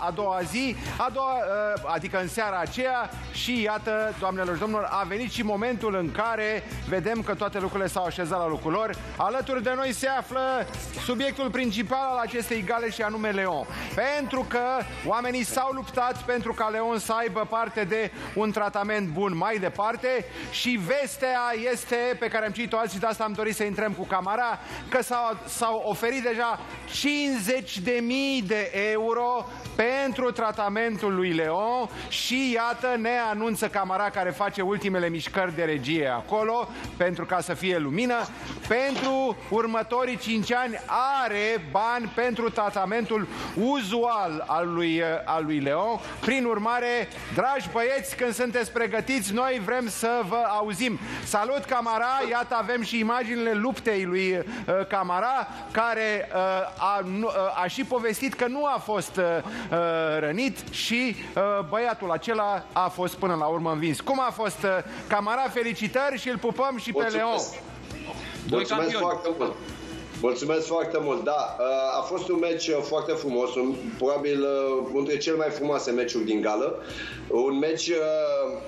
A doua zi, adică în seara aceea, și iată, doamnelor și domnilor, a venit și momentul în care vedem că toate lucrurile s-au așezat la locul lor. Alături de noi se află subiectul principal al acestei gale și anume Leon. Pentru că oamenii s-au luptat pentru ca Leon să aibă parte de un tratament bun mai departe și vestea este, pe care am citit-o azi și de asta am dorit să intrăm cu Kamara, că s-au oferit deja 50.000 de euro pentru tratamentul lui Leon și iată ne anunță Kamara, care face ultimele mișcări de regie acolo pentru ca să fie lumină. Pentru următorii 5 ani are bani pentru tratamentul uzual al lui Leon. Prin urmare, dragi băieți, când sunteți pregătiți, noi vrem să vă auzim. Salut, Kamara! Iată, avem și imaginile luptei lui Kamara, care a și povestit că nu a fost rănit și băiatul acela a fost până la urmă învins. Cum a fost, Kamara? Felicitări și îl pupăm și pe Leon. Mulțumesc foarte mult. Mulțumesc foarte mult. Da, a fost un meci foarte frumos, probabil între cele mai frumoase meciuri din gală. Un meci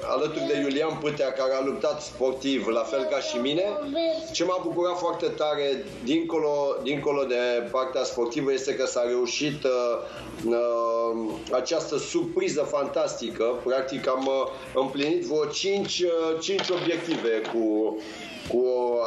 alături de Iulian Pâtea, care a luptat sportiv, la fel ca și mine. Ce m-a bucurat foarte tare, dincolo de partea sportivă, este că s-a reușit această surpriză fantastică. Practic am împlinit vreo 5 obiective cu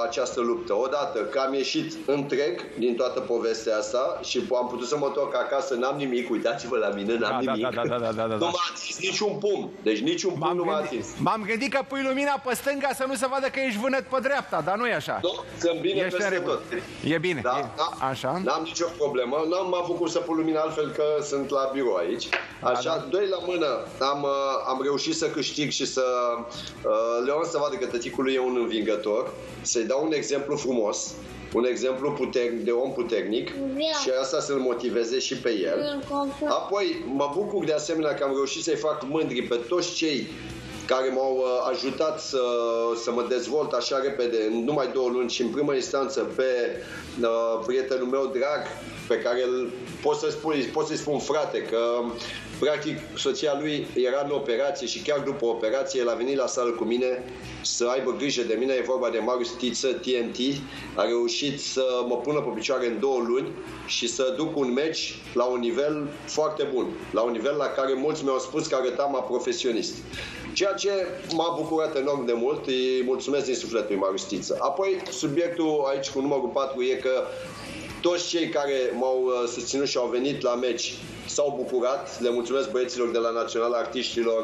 această luptă. Odată că am ieșit întreg din toată povestea asta și am putut să mă torc acasă, n-am nimic, uitați-vă la mine, n-am nimic. Nu m-a atins niciun pumn, deci niciun pumn nu m-a atins. M-am gândit că pui lumina pe stânga să nu se vadă că ești vânăt pe dreapta, dar nu e așa. Nu, sunt bine peste tot. E bine, așa. N-am nicio problemă, n-am avut să pun lumina altfel că sunt la birou aici. Așa, doi la mână, am reușit să câștig și să Leon să vadă că tăticul lui e un învingător. Să-i dau un exemplu frumos, un exemplu puternic, de om puternic, și asta să-l motiveze și pe el. Apoi mă bucur de asemenea că am reușit să-i fac mândri pe toți cei care m-au ajutat să mă dezvolt așa repede, numai 2 luni, și în primă instanță pe prietenul meu drag, pe care pot să-i spun frate, că practic soția lui era în operație și chiar după operație el a venit la sală cu mine să aibă grijă de mine. E vorba de Marius Țîță, TNT, a reușit să mă pună pe picioare în 2 luni și să duc un meci la un nivel foarte bun, la un nivel la care mulți mi-au spus că arătam a profesionist. Ceea ce m-a bucurat enorm de mult, îi mulțumesc din suflet lui Marius Țîță. Apoi, subiectul aici cu numărul 4 e că toți cei care m-au susținut și au venit la meci s-au bucurat. Le mulțumesc băieților de la Naționala Artiștilor,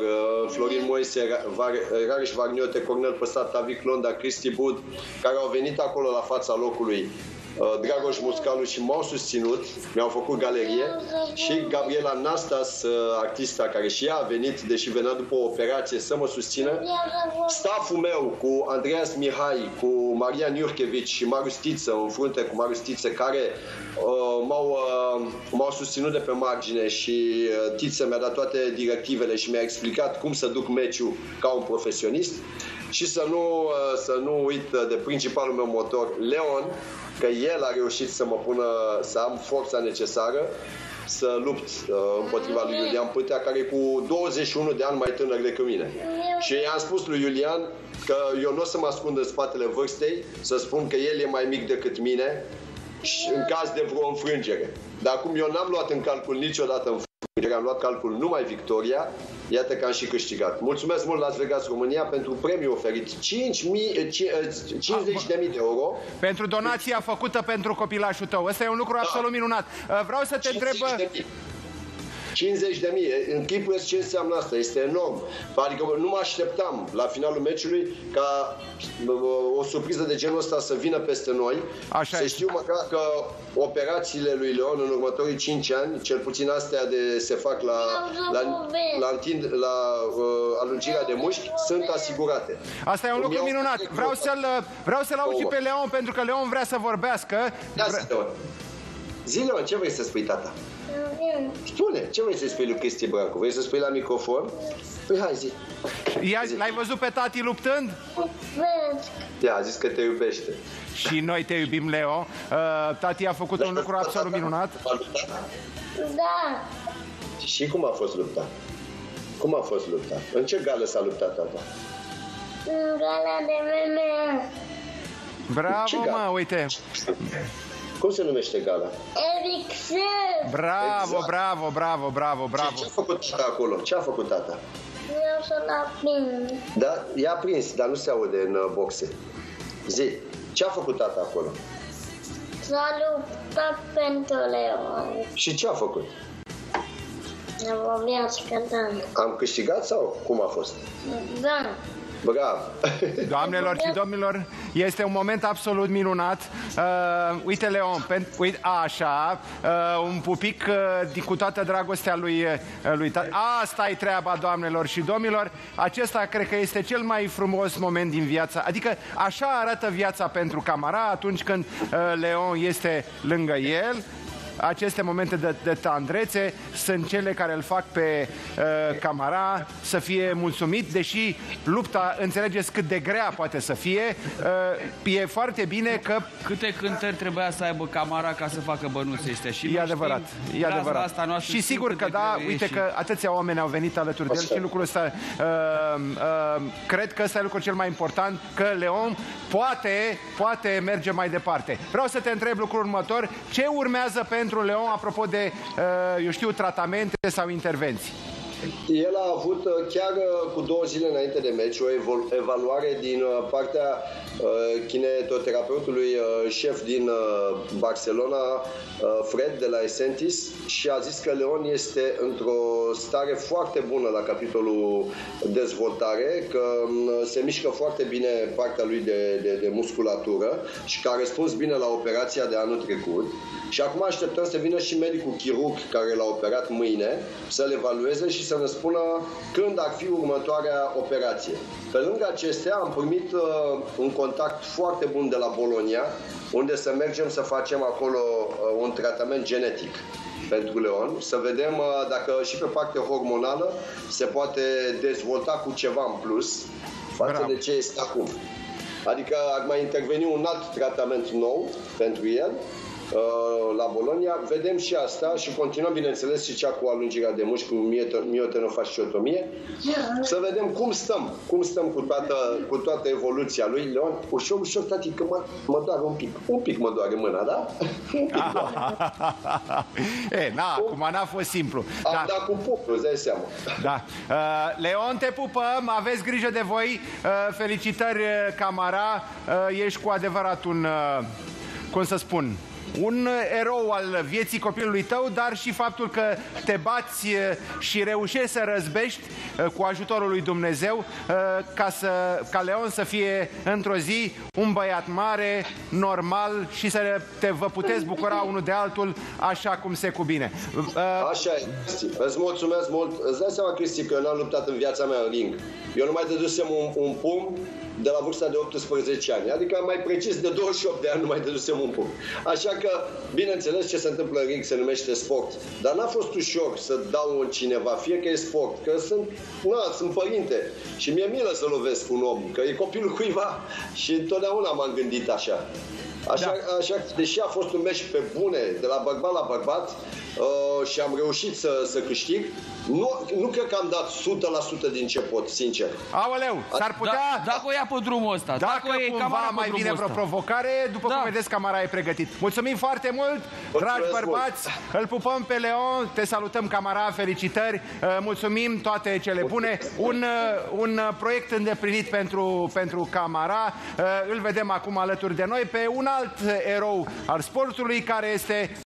Florin Moise, Rariș Vagniote, Cornel Păstat, Tavic Londa, Christy Bud, care au venit acolo la fața locului, Dragoș Muscalu, și m-au susținut, mi-au făcut galerie, și Gabriela Nastas, artista, care și ea a venit, deși venea după o operație, să mă susțină. Stafful meu cu Andreas Mihai, cu Marian Iurkevic și Marius Țîță, în frunte cu Marius Țîță, care m-au susținut de pe margine, și Țîță mi-a dat toate directivele și mi-a explicat cum să duc meciul ca un profesionist. Și să nu uit de principalul meu motor, Leon, că el a reușit să mă pună, să am forța necesară să lupt împotriva lui Iulian Pâtea, care e cu 21 de ani mai tânăr decât mine. Și i-am spus lui Iulian că eu nu o să mă ascund în spatele vârstei, să spun că el e mai mic decât mine și în caz de vreo înfrângere. Dar cum eu n-am luat în calcul niciodată înfrângerea, am luat calcul numai victoria, iată că am și câștigat. Mulțumesc mult Las Vegas România pentru premiul oferit, 50.000 de euro. Pentru donația făcută pentru copilașul tău. Ăsta e un lucru absolut minunat. Vreau să te întreb... 50.000, închipuiesc ce înseamnă asta, este enorm. Adică nu mă așteptam la finalul meciului ca o surpriză de genul ăsta să vină peste noi. Așa, să știu măcar că operațiile lui Leon în următorii 5 ani, cel puțin astea de se fac la alungirea de mușchi, sunt asigurate. Asta e un lucru minunat. Vreau să-l aud și pe Leon, pentru că Leon vrea să vorbească. Zi, Leon, ce vrei să spui, tata? Spune, ce vrei să spui lui Cristi Brancu? Vrei să spui la microfon? Păi hai, zi. L-ai văzut pe tati luptând? Ia, a zis că te iubește. Și noi te iubim, Leo. Tati a făcut un lucru absolut minunat. Da. Și cum a fost lupta? Cum a fost lupta? În ce gală s-a luptat tata? În gala de MMA. Bravo, mă, uite! Cum se numește gala? Eric Ser! Bravo, bravo, bravo, bravo, bravo! Ce a făcut tata acolo? Ce a făcut tata? Eu sunt aprins. Da? I-a prins, dar nu se aude în boxe. Zi, ce a făcut tata acolo? S-a luptat pentru Leon. Și ce a făcut? Am câștigat sau cum a fost? Da. Bravo! Doamnelor și domnilor, este un moment absolut minunat. Uite, Leon, așa, un pupic cu toată dragostea lui tata. Asta e treaba, doamnelor și domnilor. Acesta cred că este cel mai frumos moment din viața. Adică așa arată viața pentru Kamara atunci când Leon este lângă el. Aceste momente de tandrețe sunt cele care îl fac pe Kamara să fie mulțumit, deși lupta, înțelegeți cât de grea poate să fie, e foarte bine că... Câte cântări trebuia să aibă Kamara ca să facă bănuții ăștia. Și e adevărat, e adevărat. Asta și sigur că da, uite și... că atâția oameni au venit alături de el și lucrul ăsta, cred că ăsta e lucrul cel mai important, că Leon poate merge mai departe. Vreau să te întreb lucrul următor, ce urmează pentru Leon, apropo de, eu știu, tratamente sau intervenții? El a avut chiar cu 2 zile înainte de meci o evaluare din partea kinetoterapeutului șef din Barcelona, Fred, de la Essentis, și a zis că Leon este într-o stare foarte bună la capitolul dezvoltare, că se mișcă foarte bine partea lui de musculatură și că a răspuns bine la operația de anul trecut. Și acum așteptăm să vină și medicul chirurg care l-a operat mâine să-l evalueze și să ne spună când ar fi următoarea operație. Pe lângă acestea am primit un contact foarte bun de la Bologna, unde să mergem să facem acolo un tratament genetic pentru Leon, să vedem dacă și pe partea hormonală se poate dezvolta cu ceva în plus față de ce este acum. Adică ar mai interveni un alt tratament nou pentru el la Bologna. Vedem și asta și continuăm, bineînțeles, și cea cu alungirea de mușchi, cu miotenofasciotomie, să vedem cum stăm cu toată evoluția lui Leon. Ușor, ușor, tati, că mă doare un pic. Un pic mă doare mâna, da? E, na, acum n-a fost simplu. Am dat cu pupul, îți dai seama. Da. Leon, te pupăm, aveți grijă de voi. Felicitări, Kamara. Ești cu adevărat un, cum să spun, un erou al vieții copilului tău, dar și faptul că te bați și reușești să răzbești cu ajutorul lui Dumnezeu ca Leon să fie într-o zi un băiat mare, normal și să vă puteți bucura unul de altul așa cum se cuvine. Așa e, îți mulțumesc mult. Îți dai seama, Cristi, că n-am luptat în viața mea în ring. Eu nu mai dădusem un pumn de la vârsta de 18 ani, adică mai precis de 28 de ani nu mai dădusem un pumn. Așa că, bineînțeles, ce se întâmplă în ring se numește sport, dar n-a fost ușor să dau în cineva, fie că e sport, că sunt părinte și mi-e milă să lovesc un om, că e copilul cuiva și întotdeauna m-am gândit așa. Așa, deși a fost un meci pe bune, de la bărbat la bărbat, și am reușit să câștig, nu cred că am dat 100% din ce pot, sincer. Aoleu, s-ar putea... Dacă o ia pe drumul ăsta, dacă cumva mai vine vreo provocare, după cum vedeți, Kamara e pregătit. Mulțumim foarte mult, dragi bărbați, îl pupăm pe Leon, te salutăm, Kamara, felicitări, mulțumim, toate cele bune. Un proiect îndeplinit pentru Kamara, îl vedem acum alături de noi pe un alt erou al sportului, care este